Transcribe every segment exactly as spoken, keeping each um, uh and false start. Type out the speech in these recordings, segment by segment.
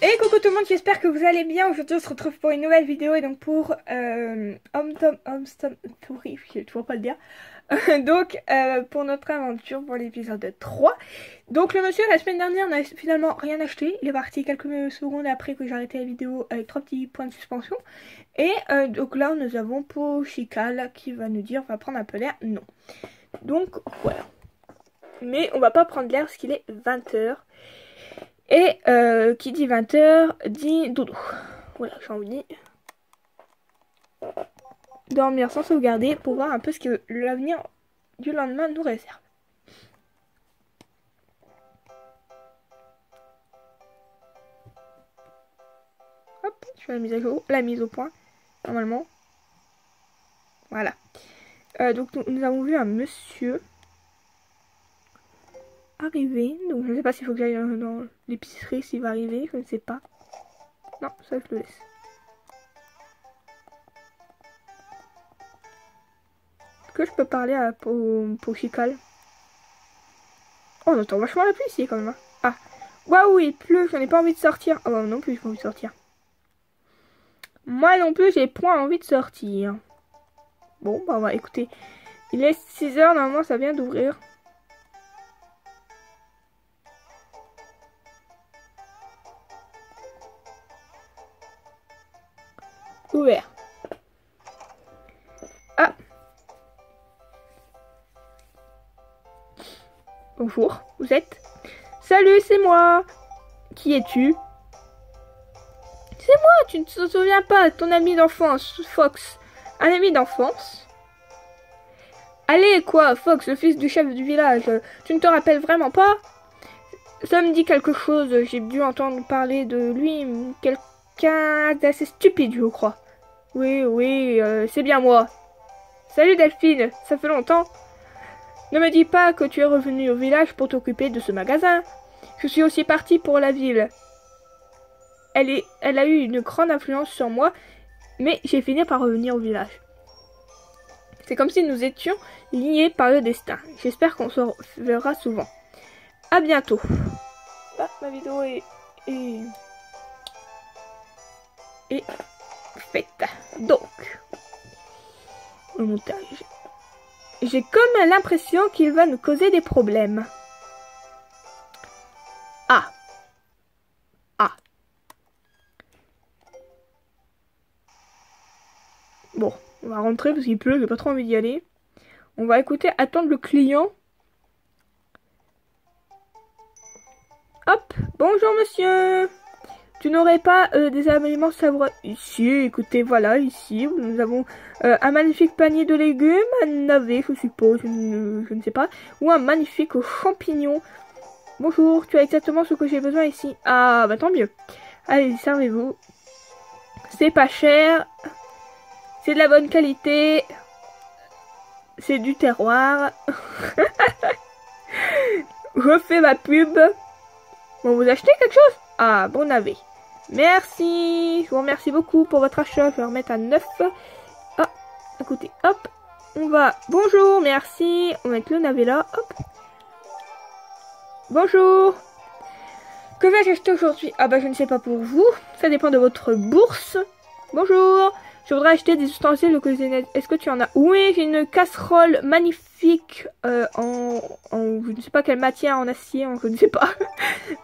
Et coucou tout le monde, j'espère que vous allez bien. Aujourd'hui on se retrouve pour une nouvelle vidéo et donc pour euh, HomeTown Story, je sais toujours pas le dire. donc euh, pour notre aventure pour l'épisode trois. Donc le monsieur la semaine dernière n'a finalement rien acheté. Il est parti quelques secondes après que j'ai arrêté la vidéo avec trois petits points de suspension. Et euh, donc là nous avons Pochical qui va nous dire on va prendre un peu l'air, non. Donc voilà. Mais on va pas prendre l'air parce qu'il est vingt heures. Et euh, qui dit vingt heures dit dodo. Voilà, j'ai envie de dormir sans sauvegarder pour voir un peu ce que l'avenir du lendemain nous réserve. Hop, je fais la mise à jour, la mise au point, normalement. Voilà. Euh, donc nous, nous avons vu un monsieur arriver, donc je ne sais pas s'il faut que j'aille dans l'épicerie, s'il va arriver, je ne sais pas. Non, ça je le laisse. Est-ce que je peux parler à Pochical? Oh, on entend vachement la pluie ici quand même. Hein. Ah, waouh, il pleut, j'en ai pas envie de sortir. Ah, oh, bah non plus, j'ai pas envie de sortir. Moi non plus, j'ai point envie de sortir. Bon, bah, bah écoutez, il est six heures, normalement ça vient d'ouvrir. Ouvert. Ah. Bonjour, vous êtes? Salut, c'est moi. Qui es-tu? C'est moi, tu ne te souviens pas, ton ami d'enfance, Fox. Un ami d'enfance? Allez, quoi, Fox, le fils du chef du village, tu ne te rappelles vraiment pas? Ça me dit quelque chose, j'ai dû entendre parler de lui, quelque... d'assez stupide, je crois. Oui, oui, euh, c'est bien moi. Salut Delphine, ça fait longtemps. Ne me dis pas que tu es revenu au village pour t'occuper de ce magasin. Je suis aussi partie pour la ville. Elle, est, elle a eu une grande influence sur moi, mais j'ai fini par revenir au village. C'est comme si nous étions liés par le destin. J'espère qu'on se verra souvent. À bientôt. Ah, ma vidéo est... est... et fait. Donc, le montage. J'ai comme l'impression qu'il va nous causer des problèmes. Ah. Ah. Bon, on va rentrer parce qu'il pleut, j'ai pas trop envie d'y aller. On va écouter, attendre le client. Hop, bonjour monsieur. Tu n'aurais pas euh, des aliments savoureux ici, écoutez, voilà, ici, nous avons euh, un magnifique panier de légumes, un navet, je suppose, je ne, je ne sais pas, ou un magnifique champignon. Bonjour, tu as exactement ce que j'ai besoin ici. Ah, bah tant mieux. Allez, servez-vous. C'est pas cher, c'est de la bonne qualité, c'est du terroir. Je fais ma pub. Bon, vous achetez quelque chose? Ah, bon navet. Merci, je vous remercie beaucoup pour votre achat, je vais remettre à neuf. Ah, écoutez, hop, on va... Bonjour, merci, on va mettre le navet là, hop. Bonjour. Que vais-je acheter aujourd'hui? Ah bah je ne sais pas pour vous, ça dépend de votre bourse. Bonjour, je voudrais acheter des ustensiles de cuisine. Est-ce que tu en as? Oui, j'ai une casserole magnifique euh, en, en... je ne sais pas quelle matière, en acier, en, je ne sais pas.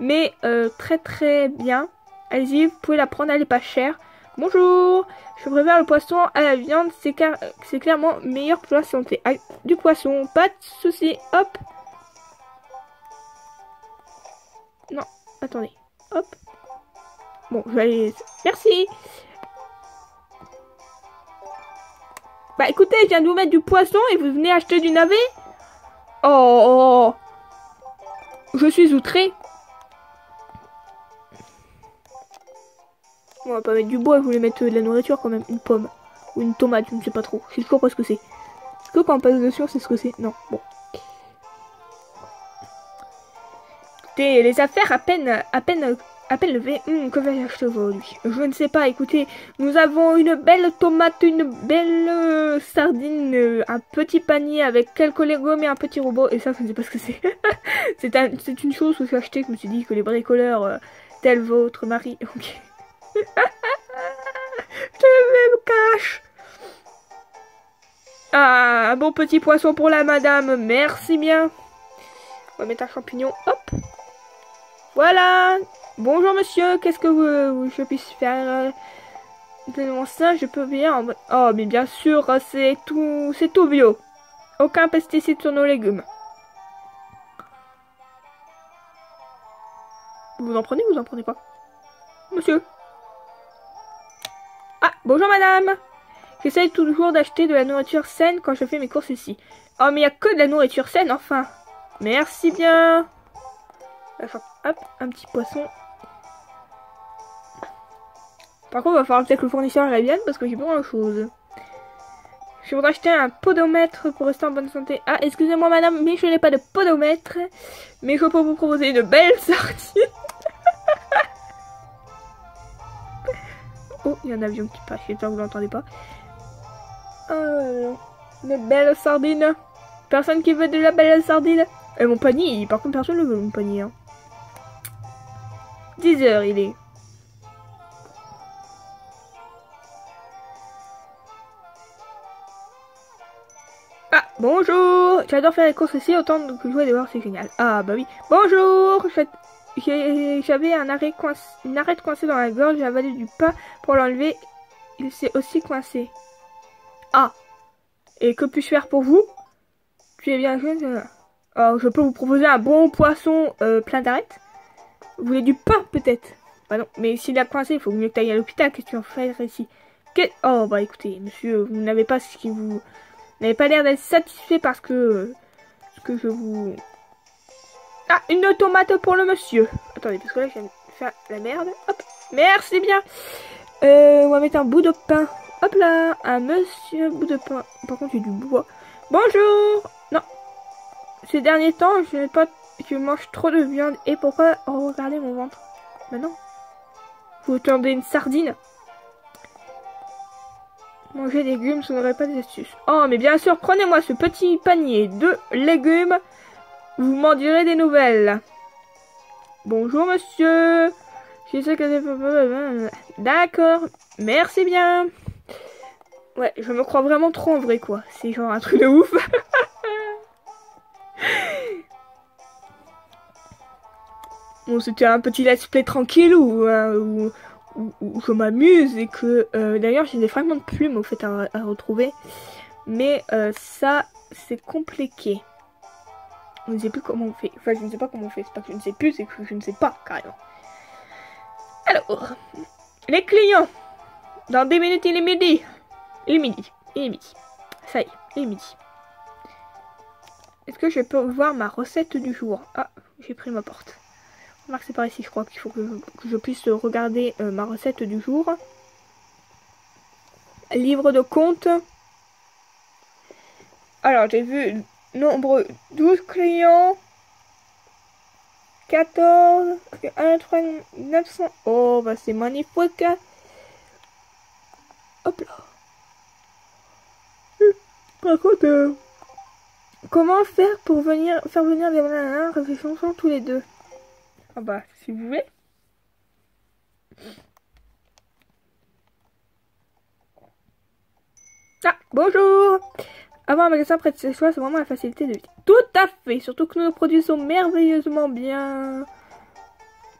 Mais euh, très très bien. Allez-y, vous pouvez la prendre, elle est pas chère. Bonjour, je préfère le poisson à la viande, c'est car... c'est clairement meilleur pour la santé. Ah, du poisson, pas de souci. Hop. Non, attendez. Hop. Bon, je vais aller... Merci. Bah écoutez, je viens de vous mettre du poisson et vous venez acheter du navet? Oh, je suis outré. On va pas mettre du bois, je voulais mettre de la nourriture quand même. Une pomme. Ou une tomate, je ne sais pas trop. Je sais toujours pas ce que c'est. Est-ce que quand on passe dessus, c'est ce que c'est? Non, bon. Écoutez, les affaires à peine à peine, à peine levées. Hum, que vais-je acheter aujourd'hui? Je ne sais pas, écoutez. Nous avons une belle tomate, une belle euh, sardine, euh, un petit panier avec quelques légumes et un petit robot. Et ça, je ne sais pas ce que c'est. C'est un, une chose que j'ai acheté, que je me suis dit que les bricoleurs... Euh, tel votre mari. Ok. Je me cache. Ah, un bon petit poisson pour la madame. Merci bien. On va mettre un champignon. Hop. Voilà. Bonjour monsieur. Qu'est-ce que vous, je puisse faire? Mon sein, je peux bien. Oh, mais bien sûr, c'est tout, c'est tout bio. Aucun pesticide sur nos légumes. Vous en prenez ou vous en prenez pas? Monsieur. Ah, bonjour madame. J'essaye toujours d'acheter de la nourriture saine quand je fais mes courses ici. Oh, mais il n'y a que de la nourriture saine, enfin. Merci bien. Enfin, hop, un petit poisson. Par contre, il va falloir peut-être que le fournisseur revienne parce que j'ai pas grand-chose. Je voudrais acheter un podomètre pour rester en bonne santé. Ah, excusez-moi madame, mais je n'ai pas de podomètre. Mais je peux vous proposer une belle sortie. Oh, il y a un avion qui passe, j'espère que vous l'entendez pas. Oh, une belle sardine. Personne qui veut de la belle sardine. Et mon panier, par contre personne ne veut mon panier. Hein. dix heures il est. Bonjour, j'adore faire les courses ici, autant que jouer dehors, c'est génial. Ah bah oui. Bonjour, j'avais un arrêt coinc... une arête coincée dans la gorge, j'ai avalé du pain pour l'enlever, il s'est aussi coincé. Ah, et que puis-je faire pour vous? Tu es bien jeune. Alors, je peux vous proposer un bon poisson euh, plein d'arêtes. Vous voulez du pain peut-être? Bah non, mais s'il a coincé, il faut mieux que tu ailles à l'hôpital, qu'est-ce que tu en fais ici? Qu'est... Oh bah écoutez, monsieur, vous n'avez pas ce qui vous... Vous n'avez pas l'air d'être satisfait parce que, euh, que je vous... Ah, une tomate pour le monsieur. Attendez, parce que là, je vais faire la merde. Hop, merci bien. Euh, on va mettre un bout de pain. Hop là, un monsieur bout de pain. Par contre, j'ai du bois. Bonjour. Non. Ces derniers temps, je n'ai pas... Je mange trop de viande. Et pourquoi... Oh, regardez mon ventre. Ben non. Vous tendez une sardine. Manger des légumes, ce n'aurait pas des astuces. Oh, mais bien sûr, prenez-moi ce petit panier de légumes. Vous m'en direz des nouvelles. Bonjour, monsieur. Je sais que... D'accord. Merci bien. Ouais, je me crois vraiment trop en vrai, quoi. C'est genre un truc de ouf. Bon, c'était un petit let's play tranquille ou... Hein, ou... où je m'amuse et que euh, d'ailleurs j'ai des fragments de plumes au fait à, à retrouver, mais euh, ça c'est compliqué. Je ne sais plus comment on fait, enfin je ne sais pas comment on fait, c'est pas que je ne sais plus, c'est que je ne sais pas carrément. Alors, les clients, dans dix minutes il est midi, il est midi, il est midi, ça y est, il est midi. Est-ce que je peux voir ma recette du jour? Ah, j'ai pris ma porte. Remarque, c'est par ici, je crois qu'il faut que je, que je puisse regarder euh, ma recette du jour. Livre de compte. Alors, j'ai vu nombre douze clients. quatorze. un, trois, neuf cents. Oh, bah c'est magnifique. Hop là. Par contre, euh, comment faire pour venir faire venir les bananes? Réfléchissons tous les deux. Ah bah, si vous voulez. Ah, bonjour. Avoir un magasin près de chez soi, c'est vraiment la facilité de vie. Tout à fait. Surtout que nos produits sont merveilleusement bien.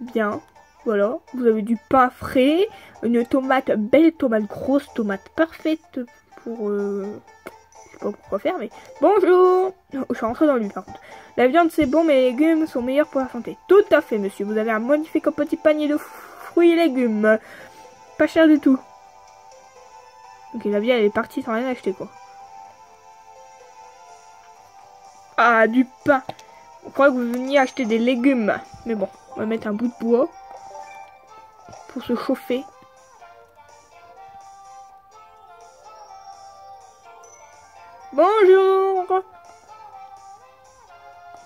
Bien. Voilà. Vous avez du pain frais. Une tomate, belle tomate, grosse tomate, parfaite pour... Euh... Je sais pas pourquoi faire, mais... Bonjour. Oh, je suis rentrée dans l'huile, par contre. La viande, c'est bon, mais les légumes sont meilleurs pour la santé. Tout à fait, monsieur. Vous avez un magnifique petit panier de fruits et légumes. Pas cher du tout. Ok, la viande, elle est partie sans rien acheter, quoi. Ah, du pain. On croit que vous veniez acheter des légumes. Mais bon, on va mettre un bout de bois pour se chauffer. Bonjour.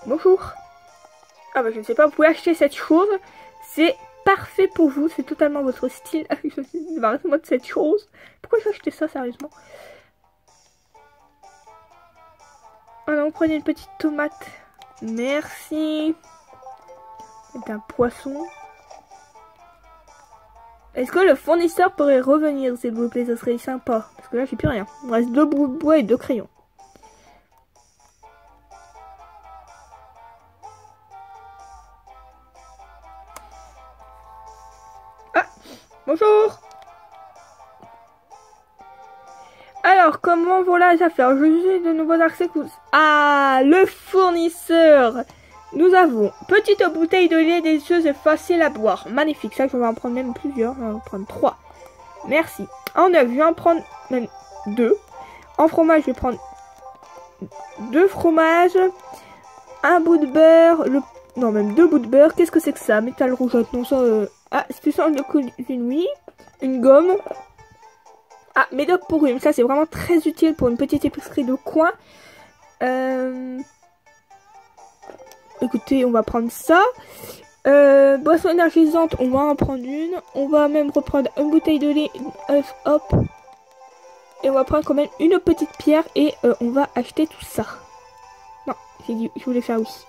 Bonjour. Ah bah je ne sais pas, vous pouvez acheter cette chose. C'est parfait pour vous, c'est totalement votre style. Débarrassez-moi de cette chose. Pourquoi j'ai acheté ça sérieusement? Ah non, prenez une petite tomate. Merci. C'est un poisson. Est-ce que le fournisseur pourrait revenir, s'il vous plaît? Ça serait sympa. Parce que là, j'ai plus rien. Il me reste deux bouts de bois et deux crayons. Ah! Bonjour! Alors, comment voilà les affaires? Je suis de nouveaux articles. Ah, le fournisseur! Nous avons petite bouteille de lait délicieuse et facile à boire. Magnifique, ça je vais en prendre même plusieurs. Je vais en prendre trois. Merci. En œuf, je vais en prendre même deux. En fromage, je vais prendre deux fromages. Un bout de beurre. Le... Non, même deux bouts de beurre. Qu'est-ce que c'est que ça? Métal rougeotte. Non, ça. Euh... Ah, c'est plus simple de cuisine, oui. Une gomme. Ah, médoc pour rhume. Ça, c'est vraiment très utile pour une petite épicerie de coin. Euh. Écoutez, on va prendre ça. Euh, boisson énergisante, on va en prendre une. On va même reprendre une bouteille de lait, une œuf, hop. Et on va prendre quand même une petite pierre et euh, on va acheter tout ça. Non, j'ai dit, je voulais faire oui.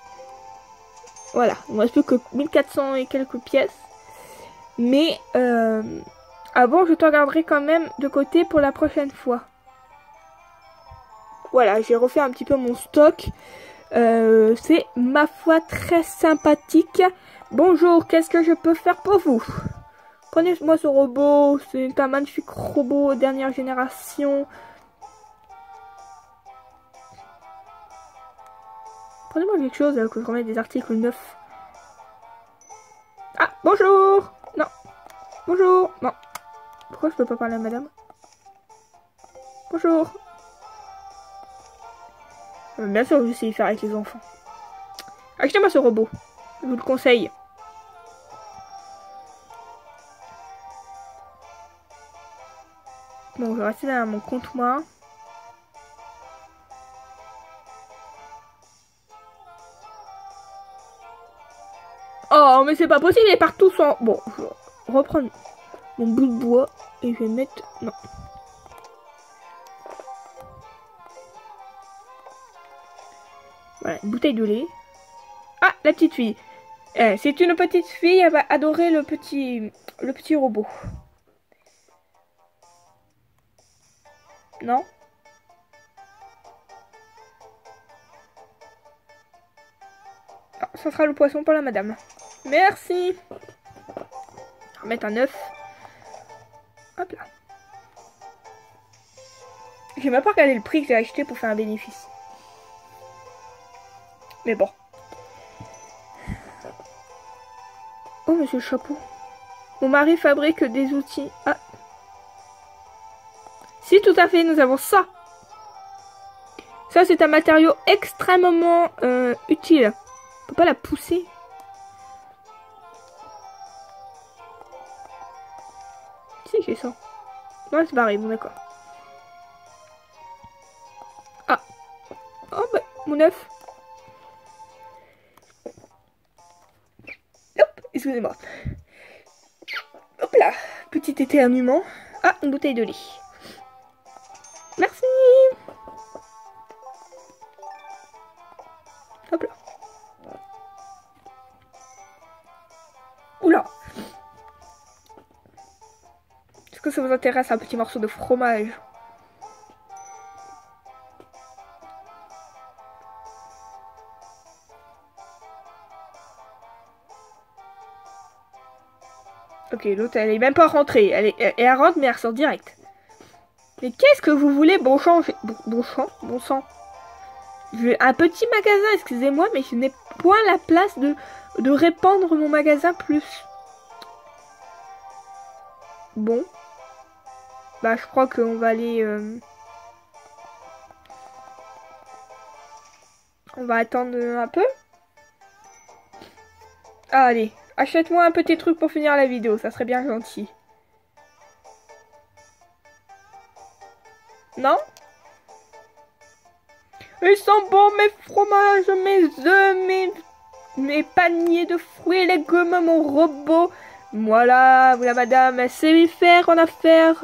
Voilà, il ne reste plus que mille quatre cents et quelques pièces. Mais euh, avant, je te regarderai quand même de côté pour la prochaine fois. Voilà, j'ai refait un petit peu mon stock. Euh, c'est ma foi très sympathique. Bonjour, qu'est-ce que je peux faire pour vous? Prenez-moi ce robot, c'est un magnifique robot dernière génération. Prenez-moi quelque chose euh, que je remets des articles neufs. Ah, bonjour. Non, bonjour. Non, pourquoi je peux pas parler à madame? Bonjour. Bien sûr, je sais y faire avec les enfants. Achetez-moi ce robot. Je vous le conseille. Bon, je vais rester dans mon comptoir. Oh, mais c'est pas possible, il est partout sans... Bon, je vais reprendre mon bout de bois et je vais mettre... Non. Voilà, une bouteille de lait. Ah, la petite fille. Eh, c'est une petite fille, elle va adorer le petit, le petit robot. Non? Ah, ça sera le poisson pour la madame. Merci. On va mettre un œuf. Hop là. J'ai même pas regardé le prix que j'ai acheté pour faire un bénéfice. Mais bon. Oh, monsieur le chapeau. Mon mari fabrique des outils. Ah. Si, tout à fait, nous avons ça. Ça, c'est un matériau extrêmement euh, utile. On peut pas la pousser. Si, j'ai ça. Non, c'est barré, bon, d'accord. Ah. Oh, bah, mon œuf. Excusez-moi. Hop là. Petit éternuement. Ah, une bouteille de lait. Merci. Hop là. Oula. Est-ce que ça vous intéresse un petit morceau de fromage? Ok, l'autre, elle est même pas rentrée. Elle, est, elle, elle rentre, mais elle ressort direct. Mais qu'est-ce que vous voulez, bon sang, bon sang, bon sang. J'ai un petit magasin, excusez-moi, mais je n'ai point la place de, de répandre mon magasin plus. Bon. Bah, je crois qu'on va aller... Euh... On va attendre un peu. Ah, allez. Achète-moi un petit truc pour finir la vidéo, ça serait bien gentil. Non? Ils sont bons mes fromages, mes œufs, mes, mes paniers de fruits et légumes, mon robot. Voilà, vous la madame, c'est lui faire en affaire.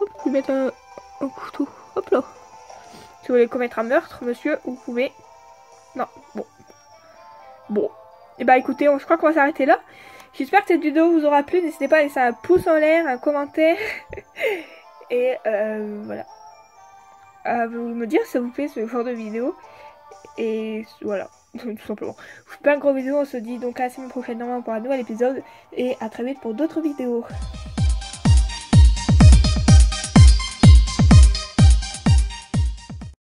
Hop, je vais mettre un, un couteau. Hop là. Si vous voulez commettre un meurtre, monsieur, vous pouvez... Non, bon. Bon. Et bah écoutez, on, je crois qu'on va s'arrêter là. J'espère que cette vidéo vous aura plu. N'hésitez pas à laisser un pouce en l'air, un commentaire. Et euh, voilà. À vous me dire si vous plaît ce genre de vidéo. Et voilà, tout simplement. Je vous fais un gros bisou. On se dit donc à la semaine prochaine normalement pour un nouvel épisode. Et à très vite pour d'autres vidéos.